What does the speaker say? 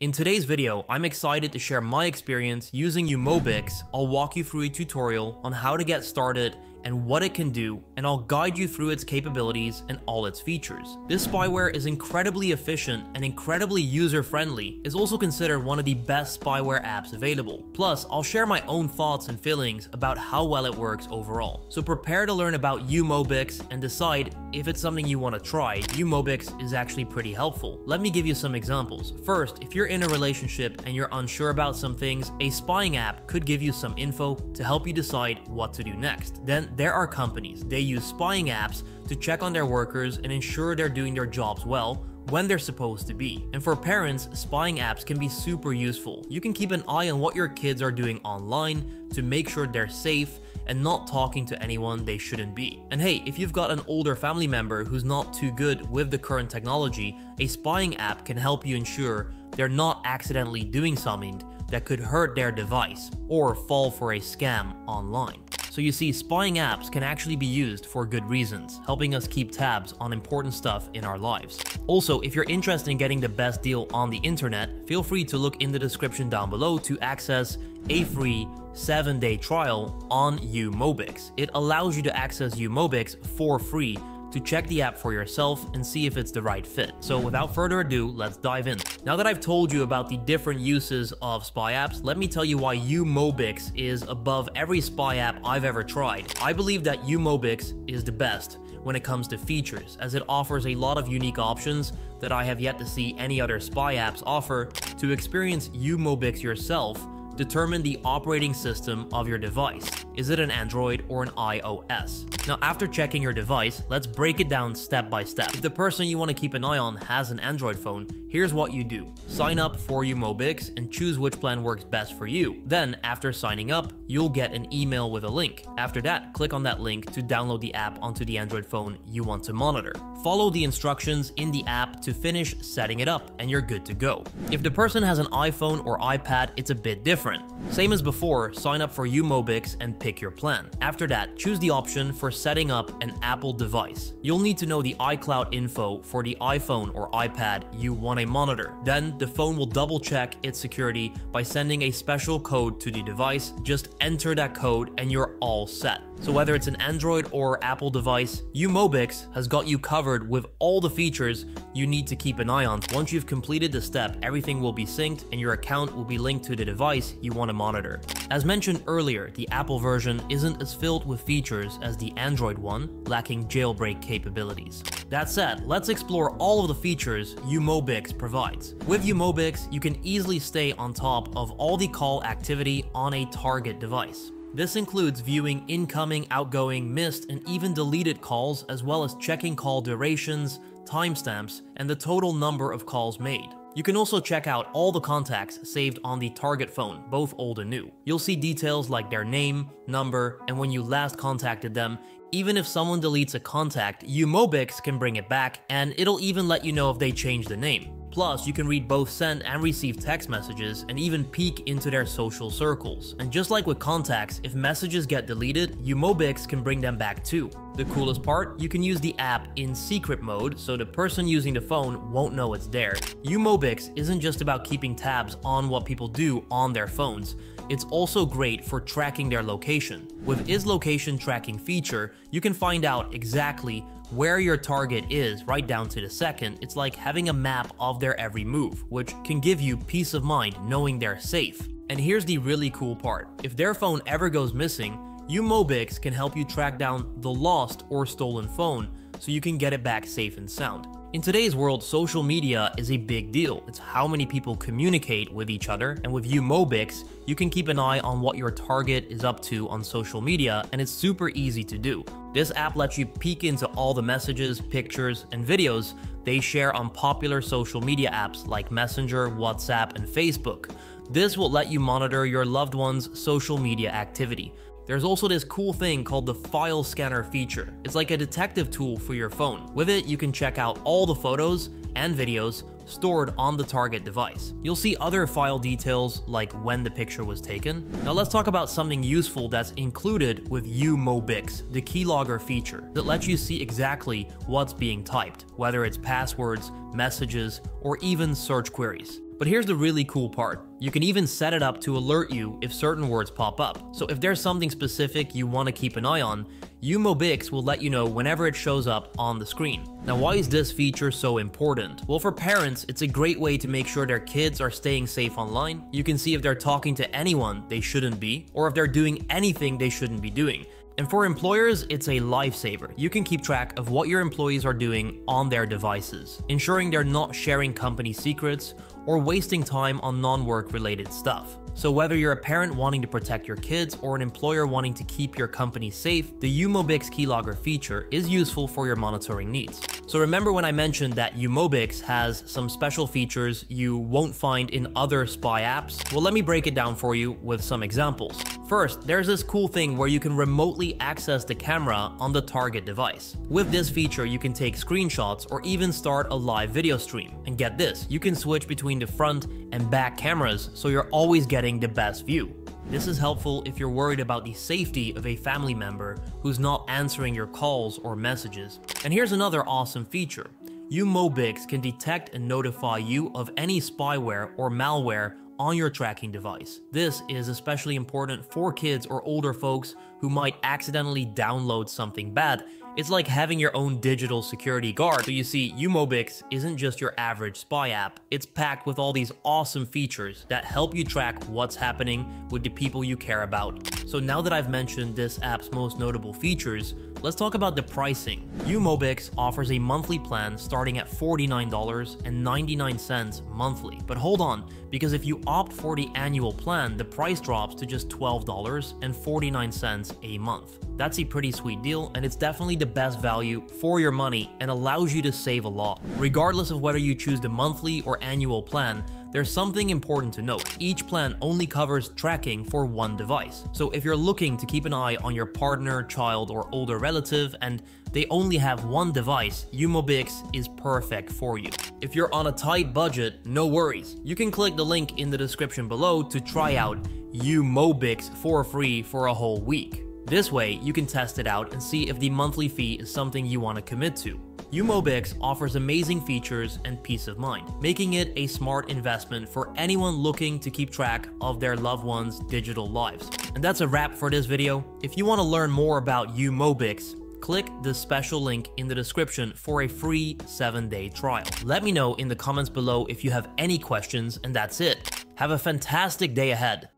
In today's video, I'm excited to share my experience using uMobix. I'll walk you through a tutorial on how to get started and what it can do, and I'll guide you through its capabilities and all its features. This spyware is incredibly efficient and incredibly user-friendly. It's also considered one of the best spyware apps available. Plus, I'll share my own thoughts and feelings about how well it works overall. So prepare to learn about uMobix and decide if it's something you want to try. uMobix is actually pretty helpful. Let me give you some examples. First, if you're in a relationship and you're unsure about some things, a spying app could give you some info to help you decide what to do next. Then there are companies. They use spying apps to check on their workers and ensure they're doing their jobs well when they're supposed to be. And for parents, spying apps can be super useful. You can keep an eye on what your kids are doing online to make sure they're safe and not talking to anyone they shouldn't be. And hey, if you've got an older family member who's not too good with the current technology, a spying app can help you ensure they're not accidentally doing something that could hurt their device or fall for a scam online. So you see, spying apps can actually be used for good reasons, helping us keep tabs on important stuff in our lives. Also, if you're interested in getting the best deal on the internet, feel free to look in the description down below to access a free 7-day trial on uMobix. It allows you to access uMobix for free to check the app for yourself and see if it's the right fit. So without further ado, let's dive in. Now that I've told you about the different uses of spy apps, let me tell you why uMobix is above every spy app I've ever tried. I believe that uMobix is the best when it comes to features, as it offers a lot of unique options that I have yet to see any other spy apps offer. To experience uMobix yourself, determine the operating system of your device. Is it an Android or an iOS? Now, after checking your device, let's break it down step by step. If the person you want to keep an eye on has an Android phone, here's what you do. Sign up for uMobix and choose which plan works best for you. Then, after signing up, you'll get an email with a link. After that, click on that link to download the app onto the Android phone you want to monitor. Follow the instructions in the app to finish setting it up, and you're good to go. If the person has an iPhone or iPad, it's a bit different. Same as before, sign up for uMobix and pick your plan. After that, choose the option for setting up an Apple device. You'll need to know the iCloud info for the iPhone or iPad you want to monitor. Then the phone will double check its security by sending a special code to the device. Just enter that code and you're all set. So whether it's an Android or Apple device, uMobix has got you covered with all the features you need to keep an eye on. Once you've completed the step, everything will be synced and your account will be linked to the device you want to monitor. As mentioned earlier, the Apple version isn't as filled with features as the Android one, lacking jailbreak capabilities. That said, let's explore all of the features uMobix provides. With uMobix, you can easily stay on top of all the call activity on a target device. This includes viewing incoming, outgoing, missed, and even deleted calls, as well as checking call durations, timestamps, and the total number of calls made. You can also check out all the contacts saved on the target phone, both old and new. You'll see details like their name, number, and when you last contacted them. Even if someone deletes a contact, uMobix can bring it back, and it'll even let you know if they changed the name. Plus, you can read both send and receive text messages and even peek into their social circles. And just like with contacts, if messages get deleted, uMobix can bring them back too. The coolest part, you can use the app in secret mode, so the person using the phone won't know it's there. uMobix isn't just about keeping tabs on what people do on their phones. It's also great for tracking their location. With its location tracking feature, you can find out exactly where your target is right down to the second. It's like having a map of their every move, which can give you peace of mind knowing they're safe. And here's the really cool part. If their phone ever goes missing, uMobix can help you track down the lost or stolen phone so you can get it back safe and sound. In today's world, social media is a big deal. It's how many people communicate with each other, and with uMobix, you can keep an eye on what your target is up to on social media, and it's super easy to do. This app lets you peek into all the messages, pictures, and videos they share on popular social media apps like Messenger, WhatsApp, and Facebook. This will let you monitor your loved one's social media activity. There's also this cool thing called the file scanner feature. It's like a detective tool for your phone. With it, you can check out all the photos and videos stored on the target device. You'll see other file details like when the picture was taken. Now let's talk about something useful that's included with uMobix, the keylogger feature that lets you see exactly what's being typed, whether it's passwords, messages, or even search queries. But here's the really cool part. You can even set it up to alert you if certain words pop up. So if there's something specific you want to keep an eye on, uMobix will let you know whenever it shows up on the screen. Now, why is this feature so important? Well, for parents, it's a great way to make sure their kids are staying safe online. You can see if they're talking to anyone they shouldn't be, or if they're doing anything they shouldn't be doing. And for employers, it's a lifesaver. You can keep track of what your employees are doing on their devices, ensuring they're not sharing company secrets or wasting time on non-work related stuff. So whether you're a parent wanting to protect your kids or an employer wanting to keep your company safe, the uMobix keylogger feature is useful for your monitoring needs. So remember when I mentioned that uMobix has some special features you won't find in other spy apps? Well, let me break it down for you with some examples. First, there's this cool thing where you can remotely access the camera on the target device. With this feature, you can take screenshots or even start a live video stream. And get this, you can switch between the front and back cameras, so you're always getting the best view. This is helpful if you're worried about the safety of a family member who's not answering your calls or messages. And here's another awesome feature. uMobix can detect and notify you of any spyware or malware on your tracking device. This is especially important for kids or older folks who might accidentally download something bad. It's like having your own digital security guard. So you see, uMobix isn't just your average spy app. It's packed with all these awesome features that help you track what's happening with the people you care about. So now that I've mentioned this app's most notable features, let's talk about the pricing. uMobix offers a monthly plan starting at $49.99 monthly. But hold on, because if you opt for the annual plan, the price drops to just $12.49 a month. That's a pretty sweet deal, and it's definitely the best value for your money and allows you to save a lot. Regardless of whether you choose the monthly or annual plan, there's something important to note. Each plan only covers tracking for one device. So if you're looking to keep an eye on your partner, child, or older relative, and they only have one device, uMobix is perfect for you. If you're on a tight budget, no worries. You can click the link in the description below to try out uMobix for free for a whole week. This way, you can test it out and see if the monthly fee is something you want to commit to. uMobix offers amazing features and peace of mind, making it a smart investment for anyone looking to keep track of their loved ones' digital lives. And that's a wrap for this video. If you want to learn more about uMobix, click the special link in the description for a free 7-day trial. Let me know in the comments below if you have any questions, and that's it. Have a fantastic day ahead.